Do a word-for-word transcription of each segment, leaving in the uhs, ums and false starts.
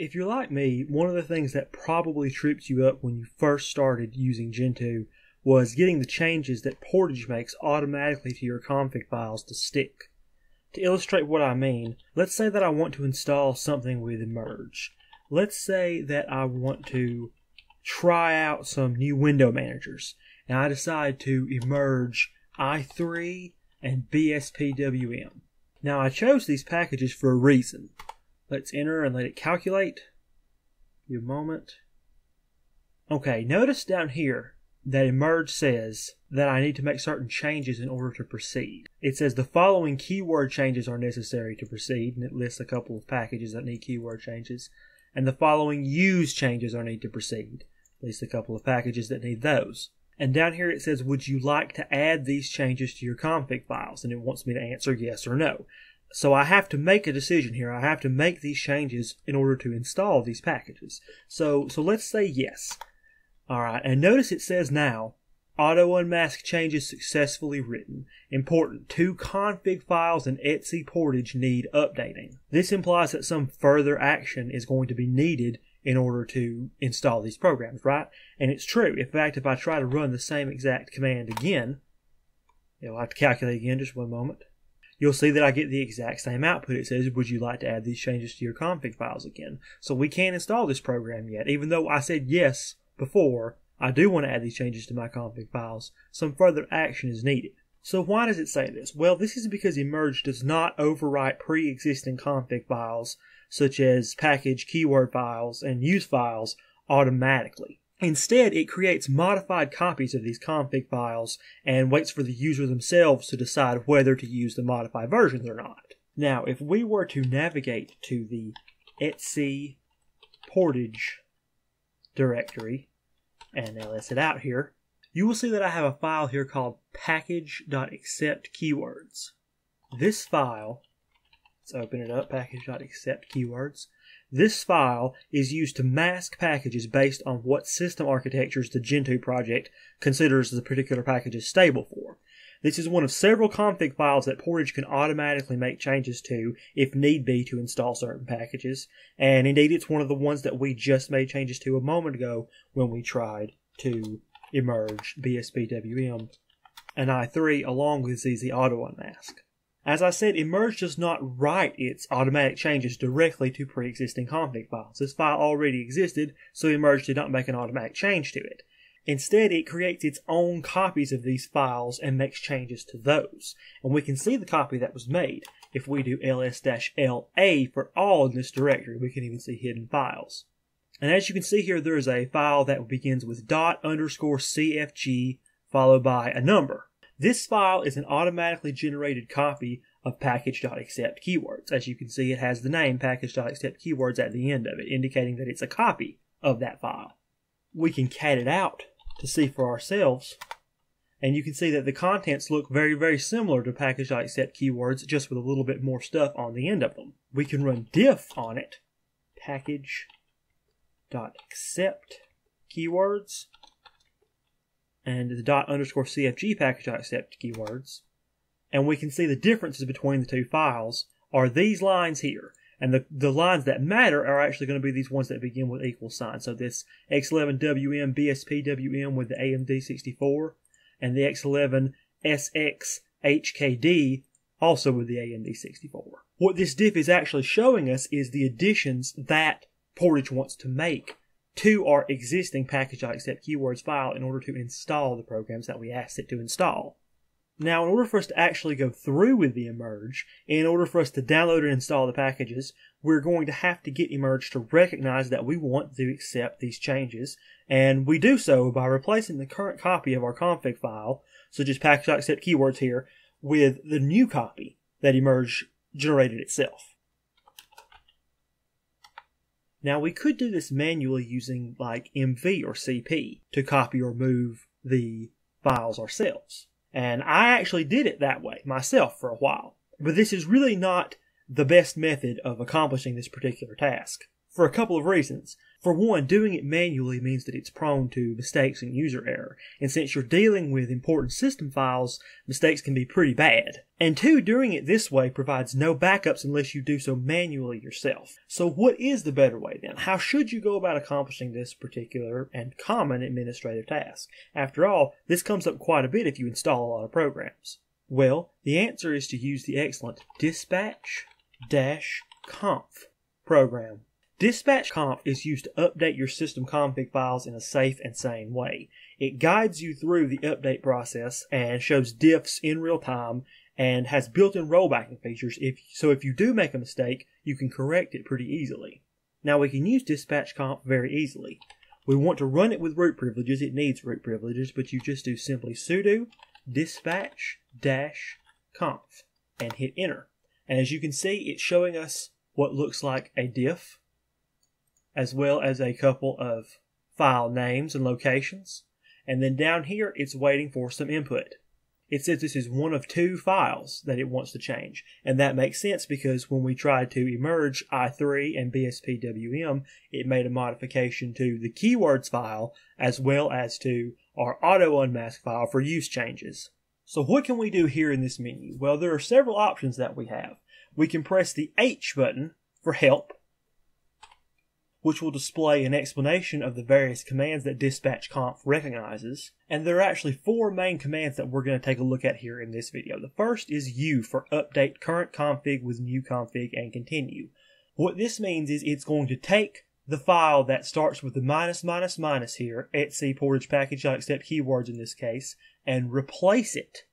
If you're like me, one of the things that probably tripped you up when you first started using Gentoo was getting the changes that Portage makes automatically to your config files to stick. To illustrate what I mean, let's say that I want to install something with Emerge. Let's say that I want to try out some new window managers, and I decide to emerge i three and B S P W M. Now, I chose these packages for a reason. Let's enter and let it calculate. Give a moment. Okay, notice down here that Emerge says that I need to make certain changes in order to proceed. It says the following keyword changes are necessary to proceed, and it lists a couple of packages that need keyword changes, and the following use changes are need to proceed. It lists a couple of packages that need those. And down here it says, would you like to add these changes to your config files? And it wants me to answer yes or no. So I have to make a decision here. I have to make these changes in order to install these packages. So, so let's say yes. All right, and notice it says now, auto unmask changes successfully written. Important, two config files and etc Portage need updating. This implies that some further action is going to be needed in order to install these programs, right? And it's true. In fact, if I try to run the same exact command again, you'll have to calculate again, just one moment. You'll see that I get the exact same output. It says, would you like to add these changes to your config files again? So we can't install this program yet, even though I said yes before, I do want to add these changes to my config files. Some further action is needed. So why does it say this? Well, this is because Emerge does not overwrite pre-existing config files, such as package keyword files and use files, automatically. Instead, it creates modified copies of these config files and waits for the user themselves to decide whether to use the modified versions or not. Now, if we were to navigate to the etc Portage directory, and now let's head out here, you will see that I have a file here called package.accept_keywords. This file, let's open it up, package.accept_keywords. This file is used to mask packages based on what system architectures the Gentoo project considers the particular package is stable for. This is one of several config files that Portage can automatically make changes to if need be to install certain packages, and indeed it's one of the ones that we just made changes to a moment ago when we tried to emerge B S P W M and i three along with Z Z Auto Unmask. As I said, Emerge does not write its automatic changes directly to pre-existing config files. This file already existed, so Emerge did not make an automatic change to it. Instead, it creates its own copies of these files and makes changes to those. And we can see the copy that was made. If we do L S L A for all in this directory, we can even see hidden files. And as you can see here, there is a file that begins with dot underscore C F G followed by a number. This file is an automatically generated copy of package.accept keywords. As you can see, it has the name package.accept keywords at the end of it, indicating that it's a copy of that file. We can cat it out to see for ourselves, and you can see that the contents look very, very similar to package.accept keywords, just with a little bit more stuff on the end of them. We can run diff on it, package.accept keywords, and the dot underscore cfg package.accept keywords, and we can see the differences between the two files are these lines here. And the, the lines that matter are actually going to be these ones that begin with equal sign. So this X eleven W M B S P W M with the A M D sixty-four, and the X eleven S X H K D also with the A M D sixty-four. What this diff is actually showing us is the additions that Portage wants to make to our existing package.accept keywords file in order to install the programs that we asked it to install. Now, in order for us to actually go through with the Emerge, in order for us to download and install the packages, we're going to have to get Emerge to recognize that we want to accept these changes, and we do so by replacing the current copy of our config file, so just package.accept keywords here, with the new copy that Emerge generated itself. Now, we could do this manually using like M V or C P to copy or move the files ourselves. And I actually did it that way myself for a while. But this is really not the best method of accomplishing this particular task. for a couple of reasons. For one, doing it manually means that it's prone to mistakes and user error, and since you're dealing with important system files, mistakes can be pretty bad. And two, doing it this way provides no backups unless you do so manually yourself. So what is the better way then? How should you go about accomplishing this particular and common administrative task? After all, this comes up quite a bit if you install a lot of programs. Well, the answer is to use the excellent dispatch-conf program. dispatch conf is used to update your system config files in a safe and sane way. It guides you through the update process and shows diffs in real time and has built-in rollbacking features, if, so if you do make a mistake, you can correct it pretty easily. Now we can use dispatch conf very easily. We want to run it with root privileges. It needs root privileges, but you just do simply sudo dispatch conf and hit enter. And as you can see, it's showing us what looks like a diff, as well as a couple of file names and locations. And then down here, it's waiting for some input. It says this is one of two files that it wants to change. And that makes sense because when we tried to emerge i three and B S P W M, it made a modification to the keywords file as well as to our auto unmask file for use changes. So what can we do here in this menu? Well, there are several options that we have. We can press the H button for help, which will display an explanation of the various commands that dispatch conf recognizes. And there are actually four main commands that we're going to take a look at here in this video. The first is U for update current config with new config and continue. What this means is it's going to take the file that starts with the minus minus minus here, etc portage package.accept keywords in this case, and replace it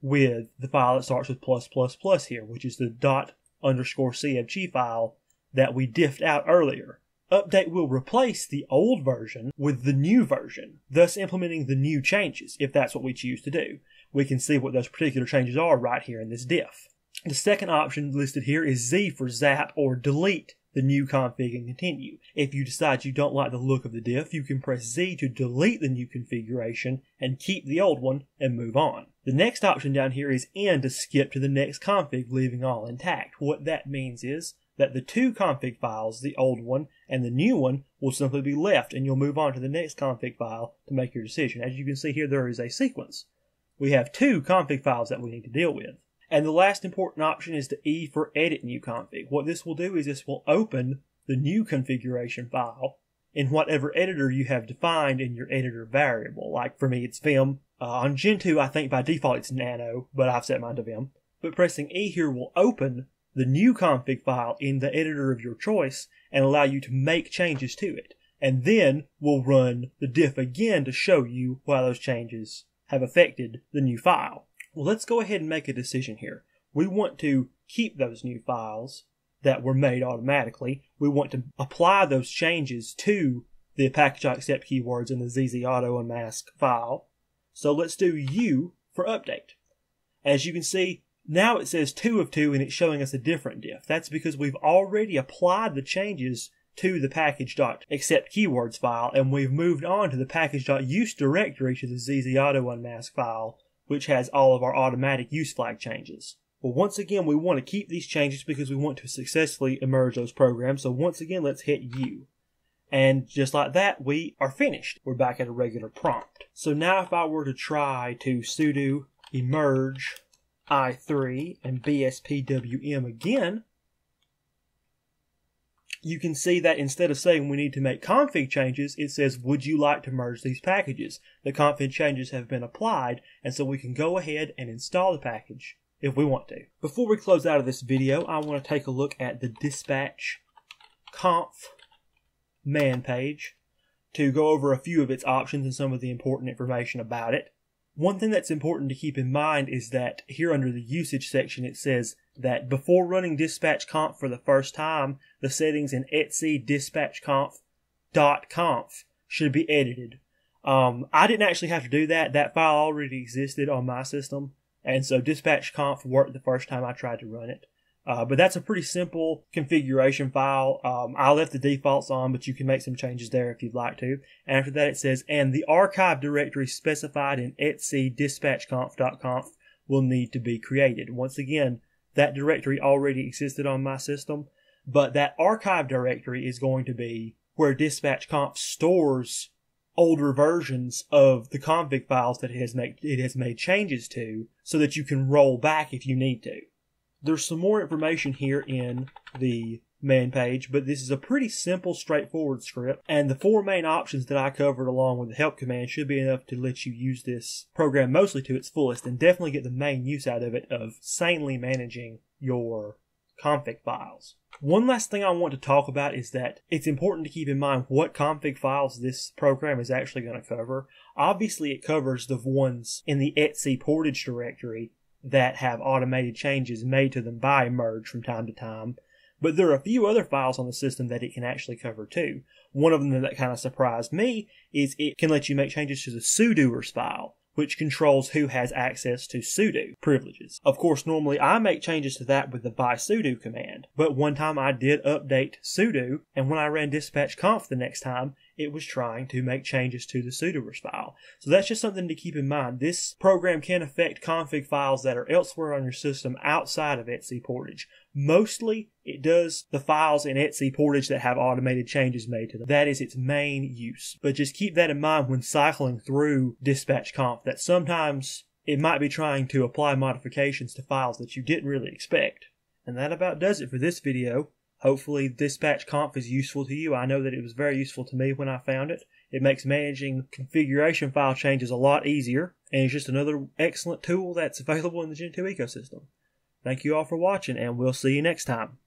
with the file that starts with plus plus plus here, which is the dot underscore cfg file that we diffed out earlier. Update will replace the old version with the new version, thus implementing the new changes, if that's what we choose to do. We can see what those particular changes are right here in this diff. The second option listed here is Z for zap or delete the new config and continue. If you decide you don't like the look of the diff, you can press Z to delete the new configuration and keep the old one and move on. The next option down here is N to skip to the next config, leaving all intact. What that means is that the two config files, the old one and the new one, will simply be left, and you'll move on to the next config file to make your decision. As you can see here, there is a sequence. We have two config files that we need to deal with. And the last important option is the E for edit new config. What this will do is this will open the new configuration file in whatever editor you have defined in your editor variable. Like for me, it's Vim. Uh, on Gentoo, I think by default it's Nano, but I've set mine to Vim. But pressing E here will open the new config file in the editor of your choice and allow you to make changes to it. And then we'll run the diff again to show you why those changes have affected the new file. Well, let's go ahead and make a decision here. We want to keep those new files that were made automatically. We want to apply those changes to the package.accept keywords in the Z Z auto unmask file. So let's do U for update. As you can see, now it says two of two and it's showing us a different diff. That's because we've already applied the changes to the package.accept keywords file and we've moved on to the package.use directory to the Z Z auto unmask file, which has all of our automatic use flag changes. Well, once again, we want to keep these changes because we want to successfully emerge those programs. So once again, let's hit U. And just like that, we are finished. We're back at a regular prompt. So now if I were to try to sudo emerge i three and B S P W M again, you can see that instead of saying we need to make config changes, it says, would you like to merge these packages? The config changes have been applied, and so we can go ahead and install the package if we want to. Before we close out of this video, I want to take a look at the dispatch conf man page to go over a few of its options and some of the important information about it. One thing that's important to keep in mind is that here under the usage section, it says that before running dispatch conf for the first time, the settings in etc dispatch conf dot conf should be edited. Um, I didn't actually have to do that. That file already existed on my system, and so dispatch conf worked the first time I tried to run it. Uh, but that's a pretty simple configuration file. Um, I left the defaults on, but you can make some changes there if you'd like to. And after that, it says, and the archive directory specified in etc dispatch conf dot conf will need to be created. Once again, that directory already existed on my system, But that archive directory is going to be where dispatch-conf stores older versions of the config files that it has made, it has made changes to, so that you can roll back if you need to. There's some more information here in the man page, but this is a pretty simple, straightforward script, and the four main options that I covered along with the help command should be enough to let you use this program mostly to its fullest and definitely get the main use out of it of sanely managing your config files. One last thing I want to talk about is that it's important to keep in mind what config files this program is actually going to cover. Obviously, it covers the ones in the etc Portage directory that have automated changes made to them by Emerge from time to time, but there are a few other files on the system that it can actually cover too. One of them that kind of surprised me is it can let you make changes to the sudoers file, which controls who has access to sudo privileges. Of course, normally I make changes to that with the by sudo command, but one time I did update sudo, and when I ran dispatch-conf the next time, it was trying to make changes to the sudoers file. So that's just something to keep in mind. This program can affect config files that are elsewhere on your system outside of etc Portage. Mostly, it does the files in etc Portage that have automated changes made to them. That is its main use. But just keep that in mind when cycling through dispatch-conf, that sometimes it might be trying to apply modifications to files that you didn't really expect. And that about does it for this video. Hopefully dispatch-conf is useful to you. I know that it was very useful to me when I found it. It makes managing configuration file changes a lot easier, and it's just another excellent tool that's available in the Gentoo ecosystem. Thank you all for watching, and we'll see you next time.